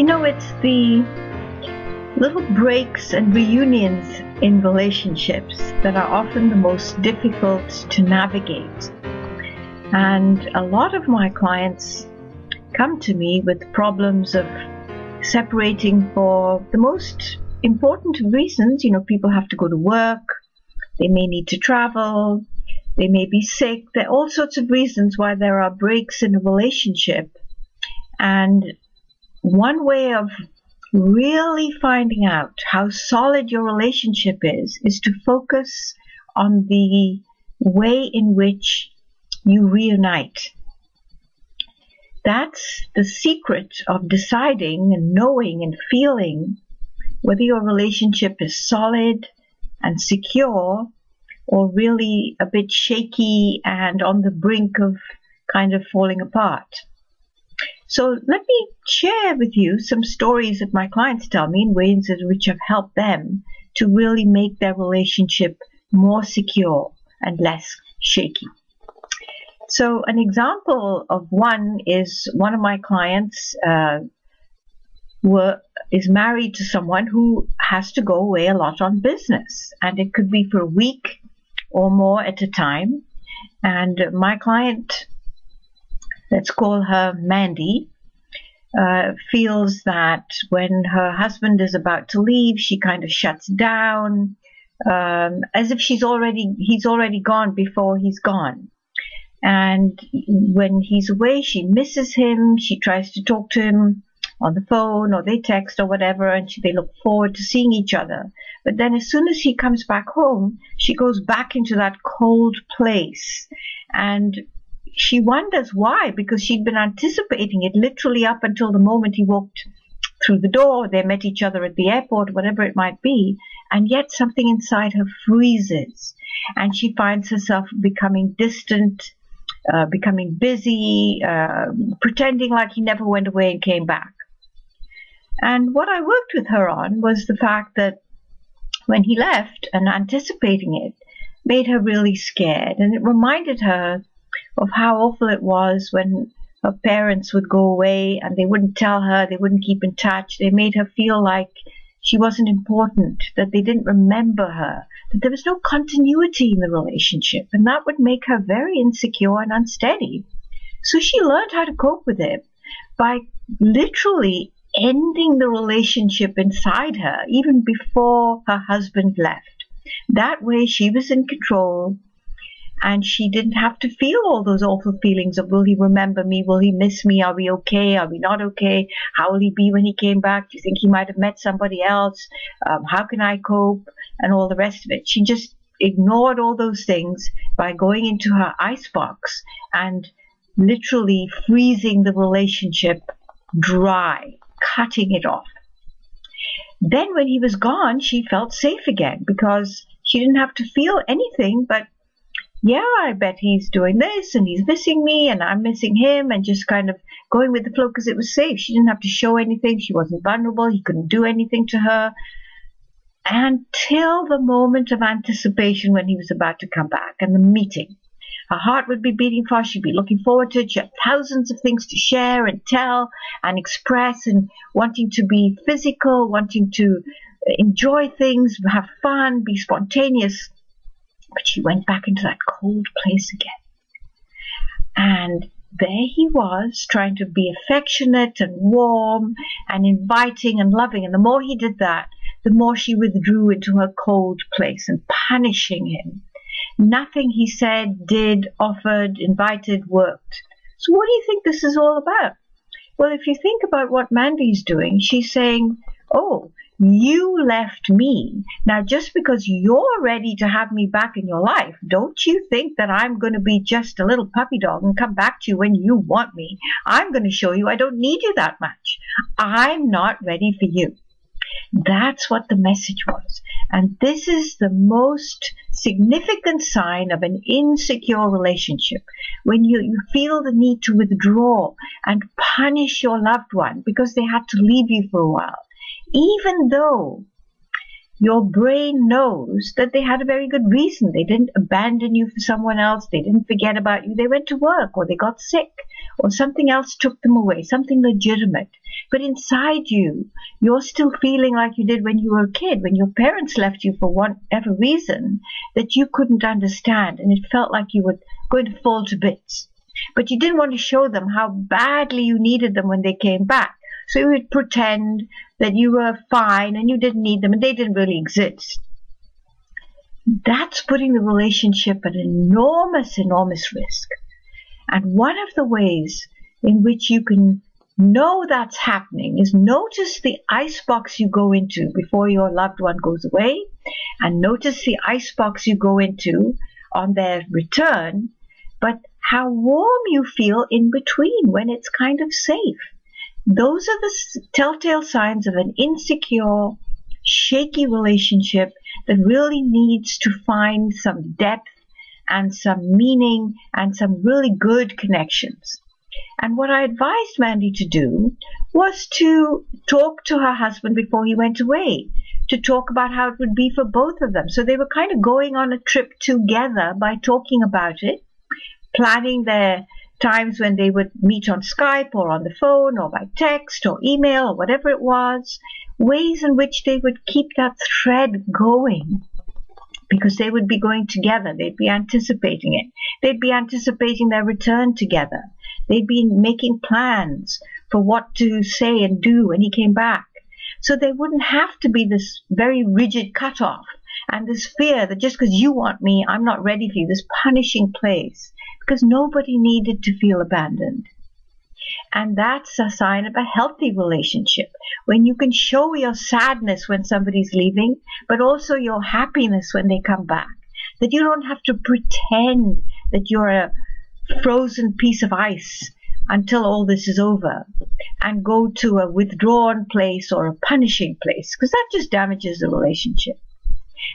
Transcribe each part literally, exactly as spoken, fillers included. You know, it's the little breaks and reunions in relationships that are often the most difficult to navigate. And a lot of my clients come to me with problems of separating for the most important reasons. You know, people have to go to work, they may need to travel, they may be sick. There are all sorts of reasons why there are breaks in a relationship. And one way of really finding out how solid your relationship is, is to focus on the way in which you reunite. That's the secret of deciding and knowing and feeling whether your relationship is solid and secure or really a bit shaky and on the brink of kind of falling apart. So let me share with you some stories that my clients tell me in ways in which have helped them to really make their relationship more secure and less shaky. So an example of one is one of my clients uh, were, is married to someone who has to go away a lot on business, and it could be for a week or more at a time. And my client, let's call her Mandy, uh, feels that when her husband is about to leave, she kind of shuts down, um, as if she's already he's already gone before he's gone. And when he's away, she misses him. She tries to talk to him on the phone, or they text or whatever, and she, they look forward to seeing each other. But then as soon as he comes back home, she goes back into that cold place. And she wonders why, because she'd been anticipating it literally up until the moment he walked through the door. They met each other at the airport, whatever it might be. And yet something inside her freezes, and she finds herself becoming distant, Uh, becoming busy, uh, pretending like he never went away and came back. And what I worked with her on was the fact that when he left, and anticipating it made her really scared, and it reminded her of how awful it was when her parents would go away and they wouldn't tell her, they wouldn't keep in touch. They made her feel like she wasn't important, that they didn't remember her, that there was no continuity in the relationship, and that would make her very insecure and unsteady. So she learned how to cope with it by literally ending the relationship inside her even before her husband left. That way she was in control, and she didn't have to feel all those awful feelings of, will he remember me? Will he miss me? Are we okay? Are we not okay? How will he be when he came back? Do you think he might have met somebody else? Um, how can I cope? And all the rest of it. She just ignored all those things by going into her icebox and literally freezing the relationship dry, cutting it off. Then when he was gone, she felt safe again, because she didn't have to feel anything but, yeah, I bet he's doing this, and he's missing me, and I'm missing him, and just kind of going with the flow because it was safe. She didn't have to show anything. She wasn't vulnerable. He couldn't do anything to her until the moment of anticipation when he was about to come back and the meeting. Her heart would be beating fast. She'd be looking forward to it. She had thousands of things to share and tell and express, and wanting to be physical, wanting to enjoy things, have fun, be spontaneous. But she went back into that cold place again. And there he was, trying to be affectionate and warm and inviting and loving. And the more he did that, the more she withdrew into her cold place and punishing him. Nothing he said, did, offered, invited, worked. So what do you think this is all about? Well, if you think about what Mandy's doing, she's saying, oh, you left me. Now, just because you're ready to have me back in your life, don't you think that I'm going to be just a little puppy dog and come back to you when you want me? I'm going to show you I don't need you that much. I'm not ready for you. That's what the message was. And this is the most significant sign of an insecure relationship, when you, you feel the need to withdraw and punish your loved one because they had to leave you for a while, even though your brain knows that they had a very good reason. They didn't abandon you for someone else. They didn't forget about you. They went to work, or they got sick, or something else took them away, something legitimate. But inside you, you're still feeling like you did when you were a kid, when your parents left you for whatever reason that you couldn't understand, and it felt like you were going to fall to bits. But you didn't want to show them how badly you needed them when they came back. So you would pretend that you were fine and you didn't need them and they didn't really exist. That's putting the relationship at enormous, enormous risk. And one of the ways in which you can know that's happening is notice the icebox you go into before your loved one goes away, and notice the icebox you go into on their return, but how warm you feel in between when it's kind of safe. Those are the telltale signs of an insecure, shaky relationship that really needs to find some depth and some meaning and some really good connections. And what I advised Mandy to do was to talk to her husband before he went away, to talk about how it would be for both of them. So they were kind of going on a trip together by talking about it, planning their times when they would meet on Skype or on the phone or by text or email or whatever it was, ways in which they would keep that thread going, because they would be going together. They'd be anticipating it. They'd be anticipating their return together. They'd be making plans for what to say and do when he came back. So there wouldn't have to be this very rigid cutoff and this fear that just because you want me, I'm not ready for you, this punishing place, because nobody needed to feel abandoned. And that's a sign of a healthy relationship, when you can show your sadness when somebody's leaving, but also your happiness when they come back, that you don't have to pretend that you're a frozen piece of ice until all this is over and go to a withdrawn place or a punishing place, because that just damages the relationship.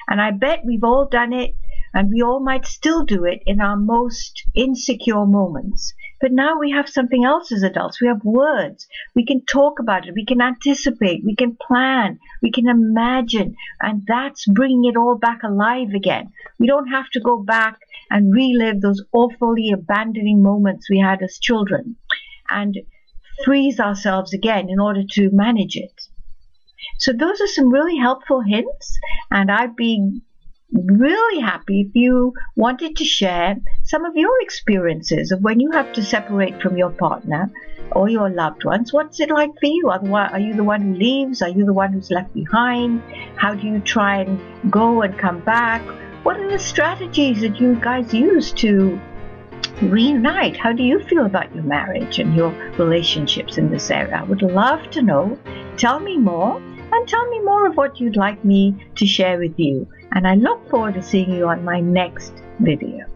And I bet we've all done it, and we all might still do it in our most insecure moments. But now we have something else as adults. We have words. We can talk about it. We can anticipate. We can plan. We can imagine. And that's bringing it all back alive again. We don't have to go back and relive those awfully abandoning moments we had as children and freeze ourselves again in order to manage it. So those are some really helpful hints, and I'd be really happy if you wanted to share some of your experiences of when you have to separate from your partner or your loved ones. What's it like for you? Are you the one who leaves? Are you the one who's left behind? How do you try and go and come back? What are the strategies that you guys use to reunite? How do you feel about your marriage and your relationships in this area? I would love to know. Tell me more, and tell me more of what you'd like me to share with you. And I look forward to seeing you on my next video.